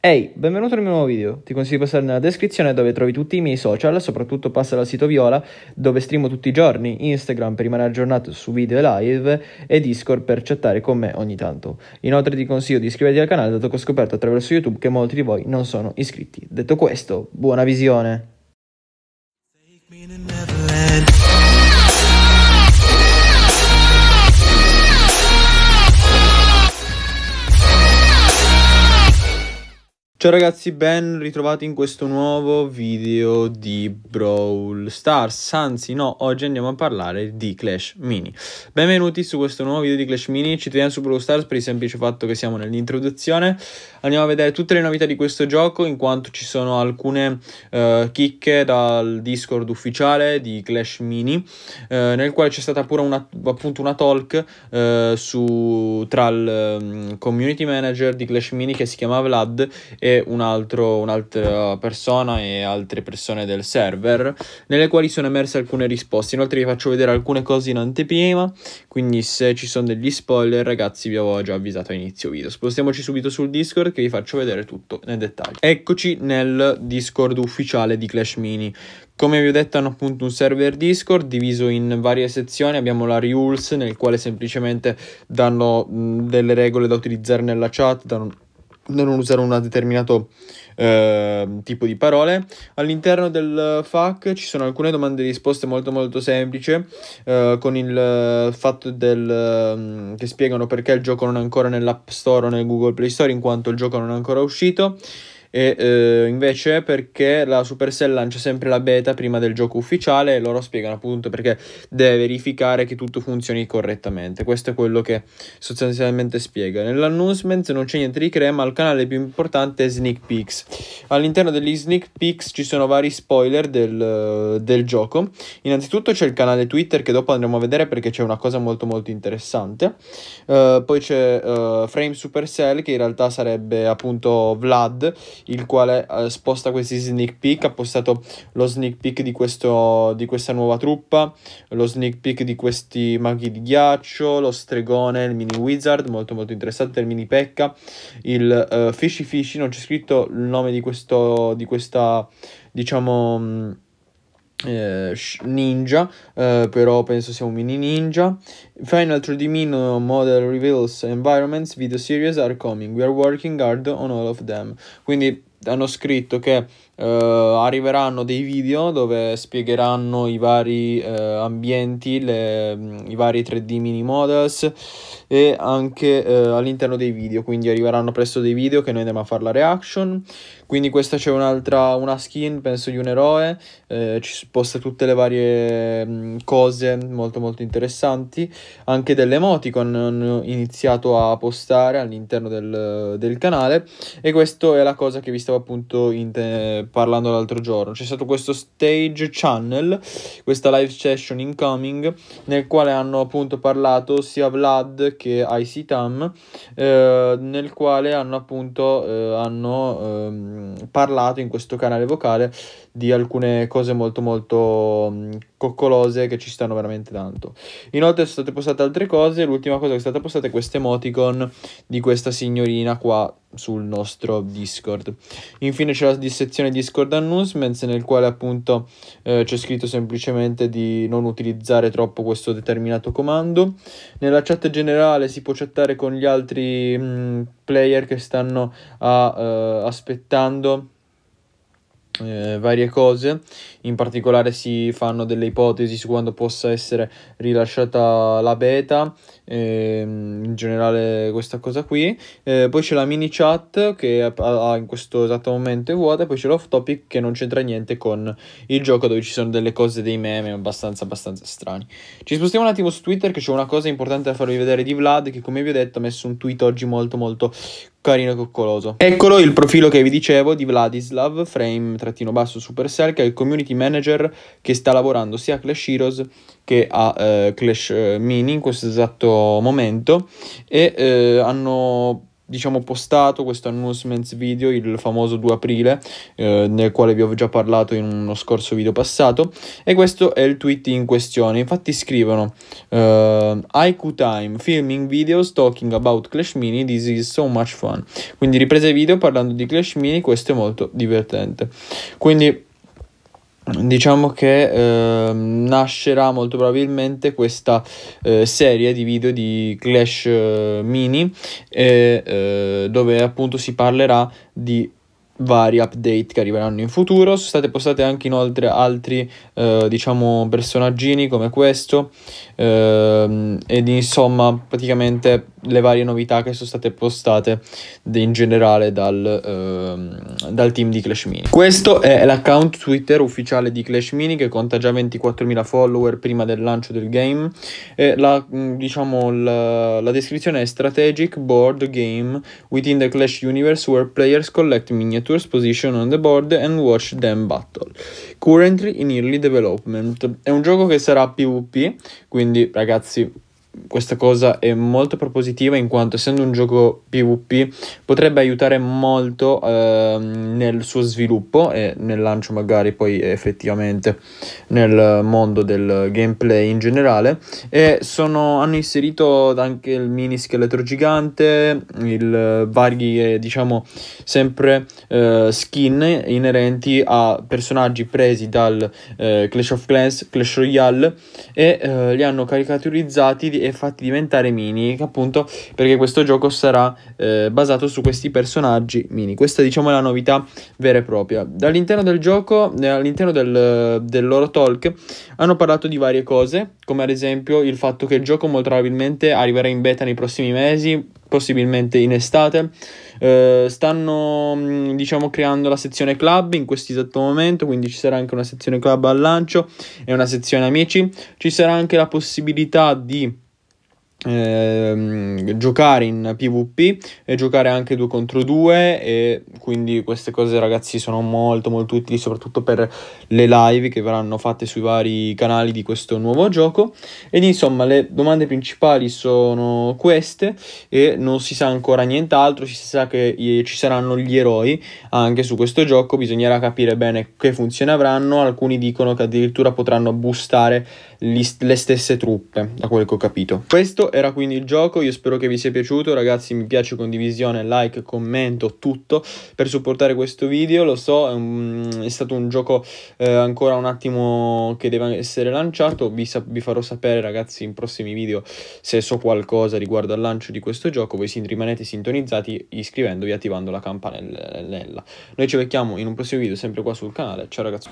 Ehi, benvenuto nel mio nuovo video, ti consiglio di passare nella descrizione dove trovi tutti i miei social, soprattutto passa dal sito Viola dove streamo tutti i giorni, Instagram per rimanere aggiornato su video e live e Discord per chattare con me ogni tanto. Inoltre ti consiglio di iscriverti al canale dato che ho scoperto attraverso YouTube che molti di voi non sono iscritti. Detto questo, buona visione! Ciao ragazzi, ben ritrovati in questo nuovo video di Brawl Stars, anzi no, oggi andiamo a parlare di Clash Mini. Benvenuti su questo nuovo video di Clash Mini, ci teniamo su Brawl Stars per il semplice fatto che siamo nell'introduzione. Andiamo a vedere tutte le novità di questo gioco, in quanto ci sono alcune chicche dal Discord ufficiale di Clash Mini, nel quale c'è stata pure appunto una talk tra il community manager di Clash Mini che si chiama Vlad e un'altra persona e altre persone del server, nelle quali sono emerse alcune risposte. Inoltre vi faccio vedere alcune cose in anteprima, quindi se ci sono degli spoiler ragazzi vi avevo già avvisato a inizio video. Spostiamoci subito sul Discord che vi faccio vedere tutto nel dettaglio. Eccoci nel Discord ufficiale di Clash Mini. Come vi ho detto hanno appunto un server Discord diviso in varie sezioni. Abbiamo la Rules, nel quale semplicemente danno delle regole da utilizzare nella chat, da non usare un determinato tipo di parole. All'interno del FAQ ci sono alcune domande e risposte molto semplici, con il fatto che spiegano perché il gioco non è ancora nell'App Store o nel Google Play Store, in quanto il gioco non è ancora uscito, e invece perché la Supercell lancia sempre la beta prima del gioco ufficiale e loro spiegano appunto perché deve verificare che tutto funzioni correttamente. Questo è quello che sostanzialmente spiega. Nell'announcement non c'è niente di crema, il canale più importante è Sneak Peeks. All'interno degli Sneak Peeks ci sono vari spoiler del gioco. Innanzitutto c'è il canale Twitter che dopo andremo a vedere perché c'è una cosa molto interessante. Poi c'è Frame Supercell, che in realtà sarebbe appunto Vlad, il quale sposta questi sneak peek. Ha postato lo sneak peek di questa nuova truppa, lo sneak peek di questi maghi di ghiaccio, lo stregone, il mini wizard, molto interessante, il mini pecca, il fishy fishy, non c'è scritto il nome di questa diciamo ninja, però penso sia un mini ninja. Final 3D Mino Model Reveals Environments Video Series are coming, we are working hard on all of them. Quindi hanno scritto che arriveranno dei video dove spiegheranno i vari ambienti, i vari 3D mini models, e anche all'interno dei video, quindi arriveranno presto dei video che noi andiamo a fare la reaction. Quindi questa c'è una skin, penso, di un eroe, ci posta tutte le varie cose molto interessanti. Anche delle emoticon hanno iniziato a postare all'interno del canale, e questa è la cosa che vi stavo appunto parlando l'altro giorno. C'è stato questo stage channel, questa live session incoming, nel quale hanno appunto parlato sia Vlad che Icy Tam, nel quale hanno appunto parlato in questo canale vocale di alcune cose molto coccolose che ci stanno veramente tanto. Inoltre sono state postate altre cose. L'ultima cosa che è stata postata è questa emoticon di questa signorina qua sul nostro Discord. Infine c'è la dissezione Discord Announcements, nel quale appunto c'è scritto semplicemente di non utilizzare troppo questo determinato comando. Nella chat generale si può chattare con gli altri player che stanno aspettando varie cose. In particolare si fanno delle ipotesi su quando possa essere rilasciata la beta, in generale questa cosa qui. Poi c'è la mini chat che in questo esatto momento è vuota, poi c'è l'off topic che non c'entra niente con il gioco, dove ci sono delle cose, dei meme abbastanza strani. Ci spostiamo un attimo su Twitter che c'è una cosa importante da farvi vedere di Vlad, che come vi ho detto ha messo un tweet oggi molto carino e coccoloso. Eccolo il profilo che vi dicevo di Vladislav, frame_supercell, che è il community manager che sta lavorando sia a Clash Heroes che a Clash Mini in questo esatto momento, e hanno diciamo postato questo announcements video, il famoso 2 aprile, nel quale vi ho già parlato in uno scorso video passato, e questo è il tweet in questione. Infatti scrivono Icy Tam filming videos talking about Clash Mini, this is so much fun. Quindi riprese video parlando di Clash Mini, questo è molto divertente. Quindi diciamo che nascerà molto probabilmente questa serie di video di Clash Mini, dove appunto si parlerà di vari update che arriveranno in futuro. Sono state postate anche inoltre altri diciamo personaggini come questo, ed insomma praticamente le varie novità che sono state postate in generale dal team di Clash Mini. Questo è l'account Twitter ufficiale di Clash Mini, che conta già 24.000 follower prima del lancio del game, e la descrizione è strategic board game within the Clash universe where players collect miniatures position on the board and watch them battle. Currently in early development. È un gioco che sarà PvP, quindi ragazzi questa cosa è molto propositiva, in quanto essendo un gioco PvP potrebbe aiutare molto nel suo sviluppo e nel lancio magari poi effettivamente nel mondo del gameplay in generale. E hanno inserito anche il mini scheletro gigante, vari diciamo sempre skin inerenti a personaggi presi dal Clash of Clans, Clash Royale, e li hanno caricaturizzati e fatti diventare mini, appunto perché questo gioco sarà basato su questi personaggi mini. Questa diciamo è la novità vera e propria. All'interno del gioco, all'interno del loro talk, hanno parlato di varie cose, come ad esempio il fatto che il gioco molto probabilmente arriverà in beta nei prossimi mesi, possibilmente in estate. Stanno diciamo creando la sezione club in questo esatto momento, quindi ci sarà anche una sezione club al lancio e una sezione amici. Ci sarà anche la possibilità di giocare in PvP e giocare anche 2 contro 2, e quindi queste cose ragazzi sono molto molto utili, soprattutto per le live che verranno fatte sui vari canali di questo nuovo gioco. Ed insomma le domande principali sono queste, e non si sa ancora nient'altro. Si sa che ci saranno gli eroi anche su questo gioco, bisognerà capire bene che funzioni avranno. Alcuni dicono che addirittura potranno boostare le stesse truppe, da quel che ho capito. Questo era quindi il gioco. Io spero che vi sia piaciuto ragazzi, mi piace, condivisione, like, commento, tutto per supportare questo video. Lo so è stato un gioco ancora un attimo che deve essere lanciato. Vi farò sapere ragazzi in prossimi video se so qualcosa riguardo al lancio di questo gioco. Voi rimanete sintonizzati iscrivendovi e attivando la campanella. Noi ci vediamo in un prossimo video sempre qua sul canale. Ciao ragazzi.